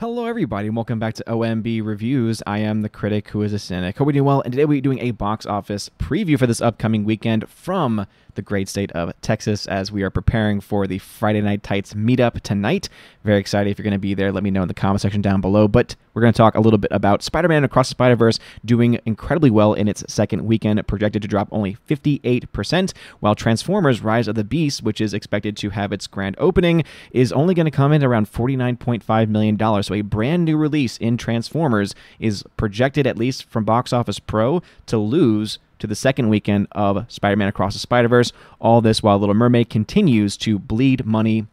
Hello everybody and welcome back to OMB Reviews. I am the critic who is a cynic. Hope you're doing well, and today we're doing a box office preview for this upcoming weekend from the great state of Texas as we are preparing for the Friday Night Tights meetup tonight. Very excited. If you're going to be there, let me know in the comment section down below. But we're going to talk a little bit about Spider-Man Across the Spider-Verse doing incredibly well in its second weekend, projected to drop only 58%, while Transformers Rise of the Beasts, which is expected to have its grand opening, is only going to come in around $49.5 million. So a brand new release in Transformers is projected, at least from Box Office Pro, to lose to the second weekend of Spider-Man Across the Spider-Verse. All this while Little Mermaid continues to bleed money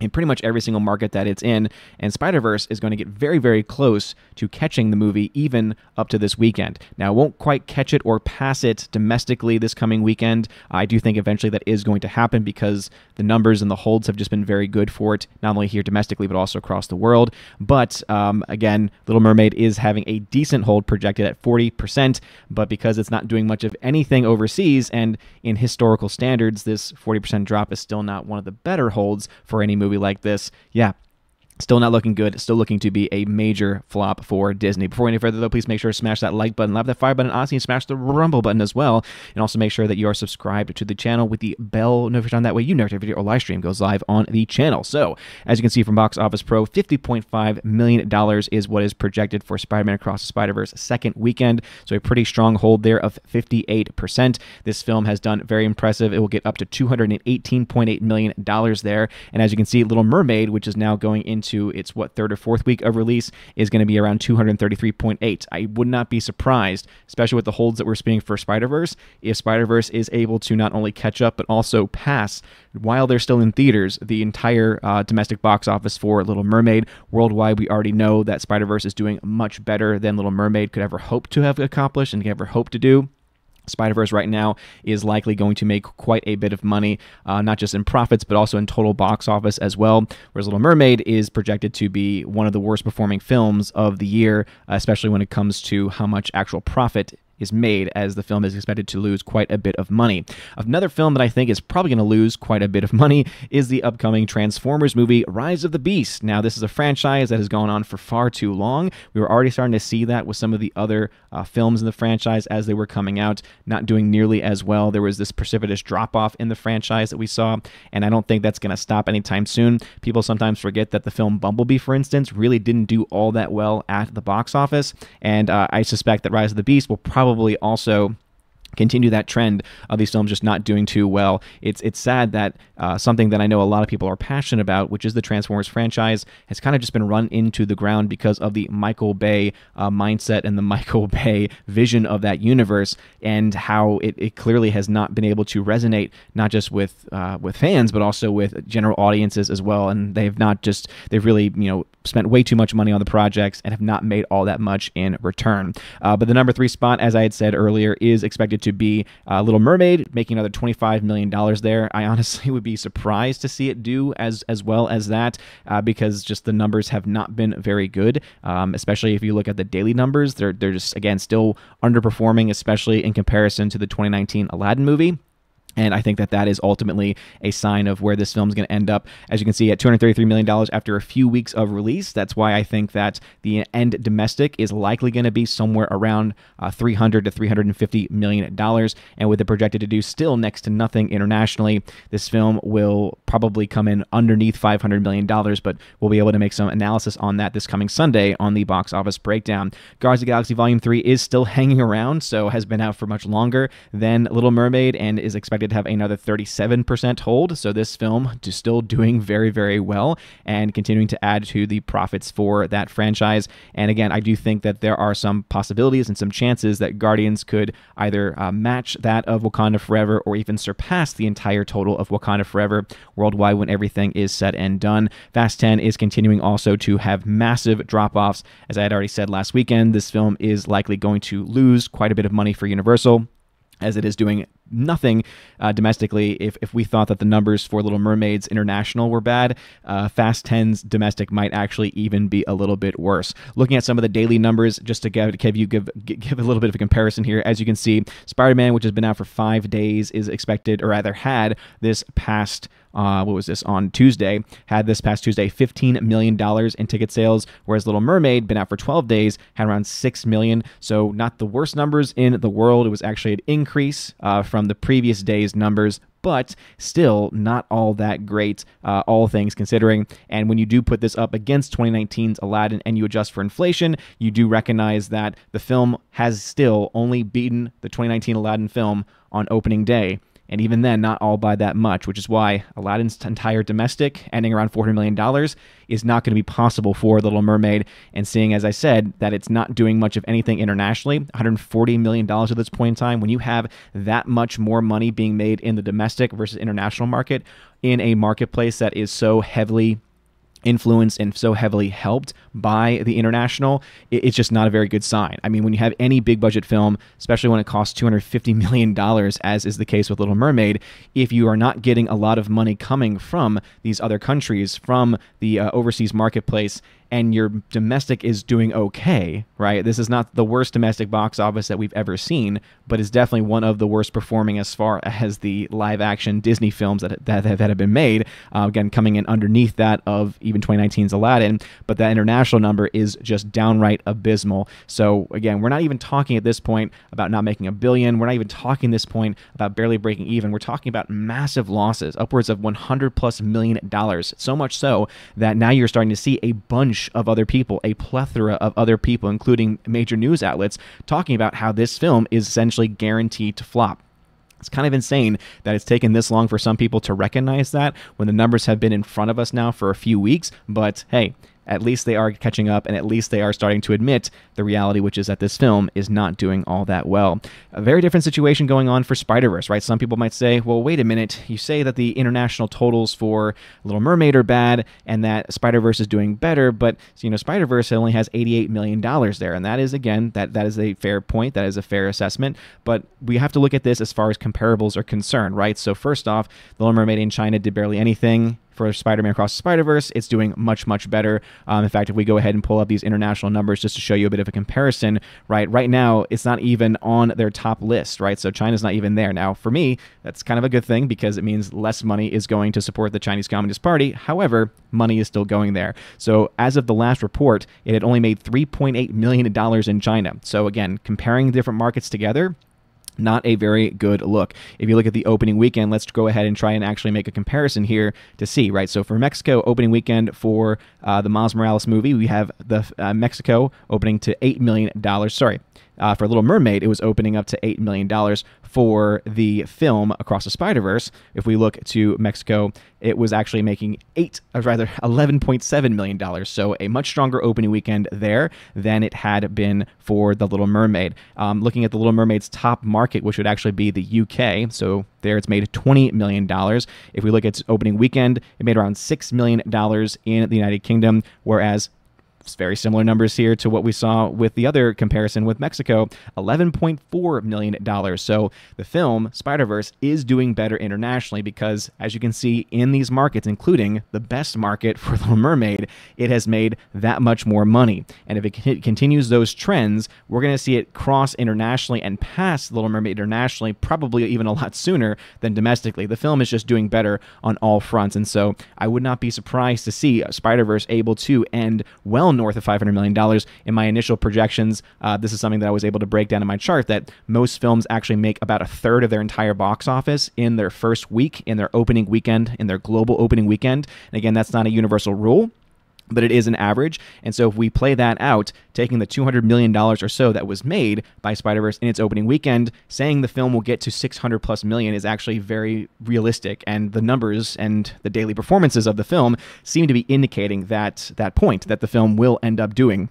in pretty much every single market that it's in, and Spider-Verse is going to get very, very close to catching the movie even up to this weekend. Now, it won't quite catch it or pass it domestically this coming weekend. I do think eventually that is going to happen because the numbers and the holds have just been very good for it, not only here domestically, but also across the world. But again, Little Mermaid is having a decent hold projected at 40%, but because it's not doing much of anything overseas, and in historical standards, this 40% drop is still not one of the better holds for any movie like this. Yeah, still not looking good. Still looking to be a major flop for Disney. Before any further, though, please make sure to smash that like button, lap that fire button, honestly, and smash the rumble button as well. And also make sure that you are subscribed to the channel with the bell notification on. That way you never get a video or live stream goes live on the channel. So, as you can see from Box Office Pro, $50.5 million is what is projected for Spider-Man Across the Spider-Verse second weekend. So, a pretty strong hold there of 58%. This film has done very impressive. It will get up to $218.8 million there. And as you can see, Little Mermaid, which is now going into its, what, third or fourth week of release, is going to be around 233.8. I would not be surprised, especially with the holds that we're seeing for Spider-Verse, if Spider-Verse is able to not only catch up, but also pass, while they're still in theaters, the entire domestic box office for Little Mermaid. Worldwide, we already know that Spider-Verse is doing much better than Little Mermaid could ever hope to have accomplished and could ever hope to do. Spider-Verse right now is likely going to make quite a bit of money, not just in profits, but also in total box office as well, whereas Little Mermaid is projected to be one of the worst performing films of the year, especially when it comes to how much actual profit is made, as the film is expected to lose quite a bit of money. Another film that I think is probably going to lose quite a bit of money is the upcoming Transformers movie, Rise of the Beast. Now, this is a franchise that has gone on for far too long. We were already starting to see that with some of the other films in the franchise as they were coming out, not doing nearly as well. There was this precipitous drop-off in the franchise that we saw, and I don't think that's going to stop anytime soon. People sometimes forget that the film Bumblebee, for instance, really didn't do all that well at the box office, and I suspect that Rise of the Beast will probably also continue that trend of these films just not doing too well. It's sad that something that I know a lot of people are passionate about, which is the Transformers franchise, has kind of just been run into the ground because of the Michael Bay mindset and the Michael Bay vision of that universe, and how it clearly has not been able to resonate, not just with fans, but also with general audiences as well. And they've really, you know, spent way too much money on the projects and have not made all that much in return. But the number 3 spot, as I had said earlier, is expected to be Little Mermaid, making another $25 million there. I honestly would be surprised to see it do as well as that, because just the numbers have not been very good, especially if you look at the daily numbers. They're just, again, still underperforming, especially in comparison to the 2019 Aladdin movie. And I think that that is ultimately a sign of where this film is going to end up. As you can see, at $233 million after a few weeks of release, that's why I think that the end domestic is likely going to be somewhere around $300 to $350 million. And with it projected to do still next to nothing internationally, this film will probably come in underneath $500 million, but we'll be able to make some analysis on that this coming Sunday on the Box Office Breakdown. Guardians of the Galaxy Volume 3 is still hanging around, so has been out for much longer than Little Mermaid and is expected to have another 37% hold, so this film is still doing very, very well and continuing to add to the profits for that franchise. And again, I do think that there are some possibilities and some chances that Guardians could either match that of Wakanda Forever or even surpass the entire total of Wakanda Forever worldwide when everything is said and done. Fast 10 is continuing also to have massive drop-offs. As I had already said last weekend, this film is likely going to lose quite a bit of money for Universal, as it is doing nothing domestically. If we thought that the numbers for Little Mermaid's international were bad, Fast 10's domestic might actually even be a little bit worse. Looking at some of the daily numbers, just to give a little bit of a comparison here, as you can see, Spider-Man, which has been out for 5 days, is expected, or rather had this past on Tuesday, $15 million in ticket sales, whereas Little Mermaid, been out for 12 days, had around $6 million. So not the worst numbers in the world. It was actually an increase from the previous day's numbers, but still not all that great, all things considering. And when you do put this up against 2019's Aladdin and you adjust for inflation, you do recognize that the film has still only beaten the 2019 Aladdin film on opening day. And even then, not all by that much, which is why Aladdin's entire domestic, ending around $400 million, is not going to be possible for Little Mermaid. And seeing, as I said, that it's not doing much of anything internationally, $140 million at this point in time, when you have that much more money being made in the domestic versus international market, in a marketplace that is so heavily influenced and so heavily helped by the international, it's just not a very good sign. I mean, when you have any big budget film, especially when it costs $250 million, as is the case with Little Mermaid, if you are not getting a lot of money coming from these other countries, from the overseas marketplace, and your domestic is doing okay, right? This is not the worst domestic box office that we've ever seen, but it's definitely one of the worst performing as far as the live-action Disney films that have been made. Again, coming in underneath that of even 2019's Aladdin, but that international number is just downright abysmal. So again, we're not even talking at this point about not making $1 billion. We're not even talking at this point about barely breaking even. We're talking about massive losses, upwards of $100+ million. So much so that now you're starting to see a bunch of other people, a plethora of other people, including major news outlets, talking about how this film is essentially guaranteed to flop. It's kind of insane that it's taken this long for some people to recognize that when the numbers have been in front of us now for a few weeks, but hey, at least they are catching up, and at least they are starting to admit the reality, which is that this film is not doing all that well. A very different situation going on for Spider-Verse, right? Some people might say, well, wait a minute, you say that the international totals for Little Mermaid are bad and that Spider-Verse is doing better, but you know, Spider-Verse only has $88 million there, and that is, again, that is a fair point, that is a fair assessment, but we have to look at this as far as comparables are concerned, right? So first off, Little Mermaid in China did barely anything. For Spider-Man Across the Spider-Verse, it's doing much, much better. In fact, if we go ahead and pull up these international numbers just to show you a bit of a comparison, right? Right now, it's not even on their top list, right? So China's not even there. Now, for me, that's kind of a good thing because it means less money is going to support the Chinese Communist Party. However, money is still going there. So as of the last report, it had only made $3.8 million in China. So again, comparing different markets together, not a very good look. If you look at the opening weekend, let's go ahead and try and actually make a comparison here to see, right? So for Mexico, opening weekend for the Miles Morales movie, we have the Mexico opening to $8 million. Sorry, for Little Mermaid, it was opening up to $8 million for the film Across the Spider-Verse. If we look to Mexico, it was actually making $11.7 million. So a much stronger opening weekend there than it had been for The Little Mermaid. Looking at The Little Mermaid's top market, which would actually be the UK, so there it's made $20 million. If we look at its opening weekend, it made around $6 million in the United Kingdom, whereas it's very similar numbers here to what we saw with the other comparison with Mexico, $11.4 million. So the film, Spider-Verse, is doing better internationally because, as you can see, in these markets, including the best market for Little Mermaid, it has made that much more money. And if it continues those trends, we're going to see it cross internationally and pass Little Mermaid internationally, probably even a lot sooner than domestically. The film is just doing better on all fronts. And so I would not be surprised to see Spider-Verse able to end well north of $500 million. In my initial projections, this is something that I was able to break down in my chart, that most films actually make about a third of their entire box office in their first week, in their opening weekend, in their global opening weekend. And again, that's not a universal rule, but it is an average. And so if we play that out, taking the $200 million or so that was made by Spider-Verse in its opening weekend, saying the film will get to $600+ million is actually very realistic. And the numbers and the daily performances of the film seem to be indicating that point, that the film will end up doing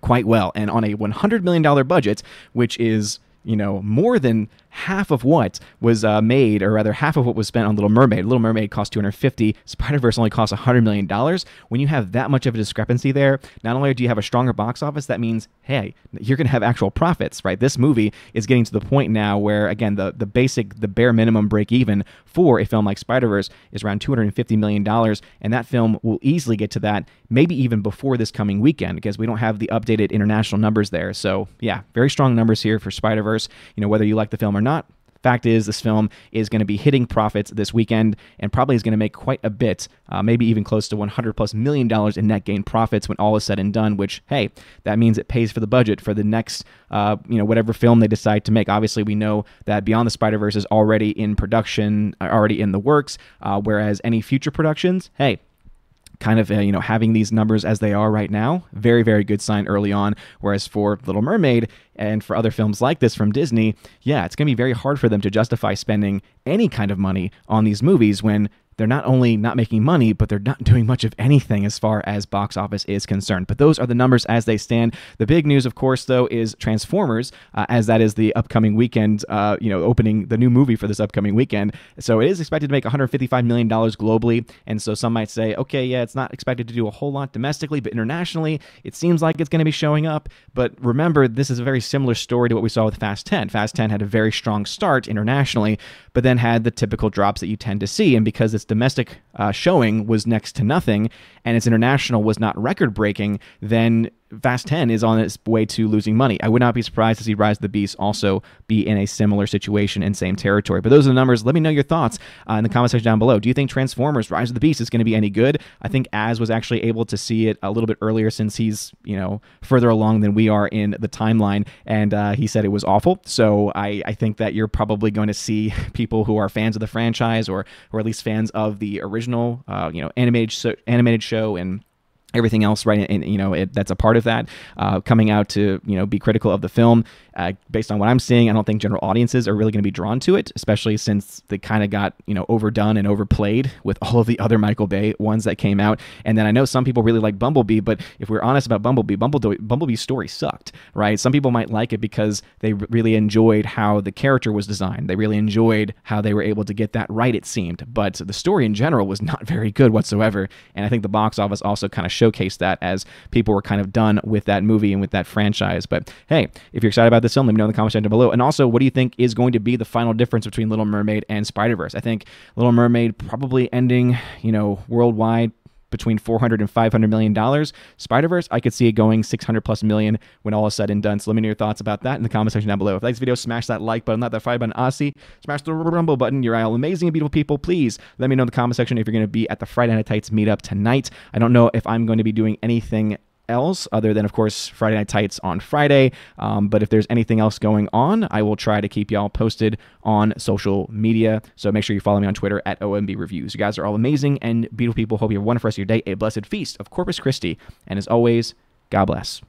quite well. And on a $100 million budget, which is, you know, more than half of what was made, or rather half of what was spent on Little Mermaid. Little Mermaid cost $250, Spider-Verse only cost $100 million. When you have that much of a discrepancy there, not only do you have a stronger box office, that means, hey, you're going to have actual profits, right? This movie is getting to the point now where, again, the bare minimum break even for a film like Spider-Verse is around $250 million, and that film will easily get to that, maybe even before this coming weekend, because we don't have the updated international numbers there. So yeah, very strong numbers here for Spider-Verse. You know, whether you like the film or not, fact is this film is going to be hitting profits this weekend and probably is going to make quite a bit, maybe even close to $100+ million in net gain profits when all is said and done, which, hey, that means it pays for the budget for the next, you know, whatever film they decide to make. Obviously, we know that Beyond the Spider-Verse is already in production, already in the works, whereas any future productions, hey, kind of, you know, having these numbers as they are right now, very, very good sign early on. Whereas for Little Mermaid and for other films like this from Disney, yeah, it's going to be very hard for them to justify spending any kind of money on these movies when they're not only not making money, but they're not doing much of anything as far as box office is concerned. But those are the numbers as they stand. The big news, of course, though, is Transformers, as that is the upcoming weekend, you know, opening the new movie for this upcoming weekend. So it is expected to make $155 million globally. And so some might say, okay, yeah, it's not expected to do a whole lot domestically, but internationally, it seems like it's going to be showing up. But remember, this is a very similar story to what we saw with Fast 10. Fast 10 had a very strong start internationally, but then had the typical drops that you tend to see. And because it's domestic showing was next to nothing, and its international was not record-breaking, then Fast 10 is on its way to losing money. I would not be surprised to see Rise of the Beasts also be in a similar situation and same territory. But those are the numbers. Let me know your thoughts in the comment section down below. Do you think Transformers Rise of the Beasts is going to be any good? I think Az was actually able to see it a little bit earlier, since he's, you know, further along than we are in the timeline, and he said it was awful. So I think that you're probably going to see people who are fans of the franchise, or at least fans of the original, you know, animated show and everything else, right? And you know, that's a part of that, coming out to, you know, be critical of the film. Based on what I'm seeing, I don't think general audiences are really going to be drawn to it, especially since they kind of got, you know, overdone and overplayed with all of the other Michael Bay ones that came out. And then I know some people really like Bumblebee, but if we're honest about Bumblebee's story sucked, right? Some people might like it because they really enjoyed how the character was designed. They really enjoyed how they were able to get that right, it seemed. But the story in general was not very good whatsoever. And I think the box office also kind of showcased that, as people were kind of done with that movie and with that franchise. But hey, if you're excited about this film, let me know in the comments down below. And also, what do you think is going to be the final difference between Little Mermaid and Spider-Verse? I think Little Mermaid probably ending, you know, worldwide between $400 and $500 million. Spider-Verse, I could see it going $600+ million when all is said and done. So let me know your thoughts about that in the comment section down below. If you like this video, smash that like button, not that fire button, Aussie. Smash the rumble button. You're all amazing and beautiful people. Please let me know in the comment section if you're going to be at the Friday Night Tights meetup tonight. I don't know if I'm going to be doing anything else other than, of course, Friday Night Tights on Friday. But if there's anything else going on, I will try to keep y'all posted on social media. So make sure you follow me on Twitter at OMB Reviews. You guys are all amazing and beautiful people. Hope you have a wonderful rest of your day, a blessed feast of Corpus Christi. And as always, God bless.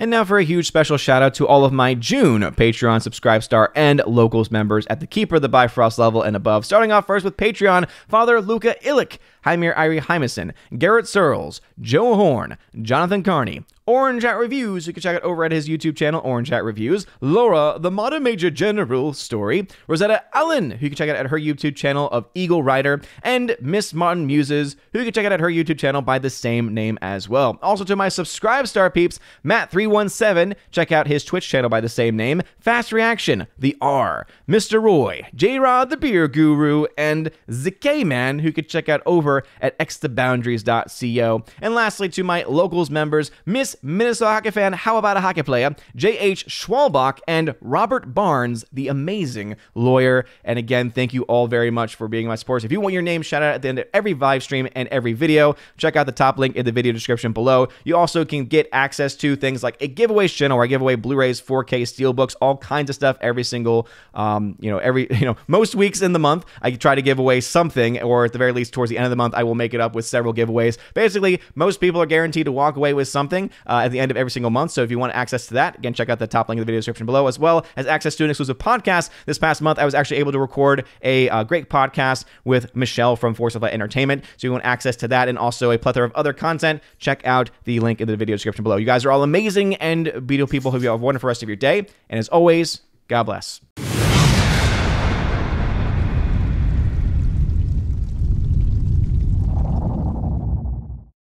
And now for a huge special shout out to all of my June Patreon, Subscribe Star, and Locals members at the Keeper, the Bifrost level, and above. Starting off first with Patreon, Father Luca Illick, Hymir Irie Hymason, Garrett Searles, Joe Horn, Jonathan Carney, Orange Hat Reviews, you can check out over at his YouTube channel, Orange Hat Reviews, Laura, the Modern Major General Story, Rosetta Allen, who you can check out at her YouTube channel of Eagle Rider, and Miss Martin Muses, who you can check out at her YouTube channel by the same name as well. Also to my Subscribe Star peeps, Matt317, check out his Twitch channel by the same name, Fast Reaction, The R, Mr. Roy, J-Rod, the Beer Guru, and Zakey Man, who you can check out over at extaboundaries.co. And lastly, to my Locals members, Miss Minnesota Hockey Fan, How About a Hockey Player, J.H. Schwalbach, and Robert Barnes, the amazing lawyer. And again, thank you all very much for being my supporters. If you want your name shout out at the end of every live stream and every video, check out the top link in the video description below. You also can get access to things like a giveaways channel where I give away Blu-rays, 4K steelbooks, all kinds of stuff every single, most weeks in the month. I try to give away something, or at the very least towards the end of the month, I will make it up with several giveaways. Basically, most people are guaranteed to walk away with something at the end of every single month. So if you want access to that, again, check out the top link in the video description below, as well as access to an exclusive podcast. This past month, I was actually able to record a great podcast with Michelle from Force of Light Entertainment. So if you want access to that and also a plethora of other content, check out the link in the video description below. You guys are all amazing and beautiful people. Hope you have a wonderful rest of your day. And as always, God bless.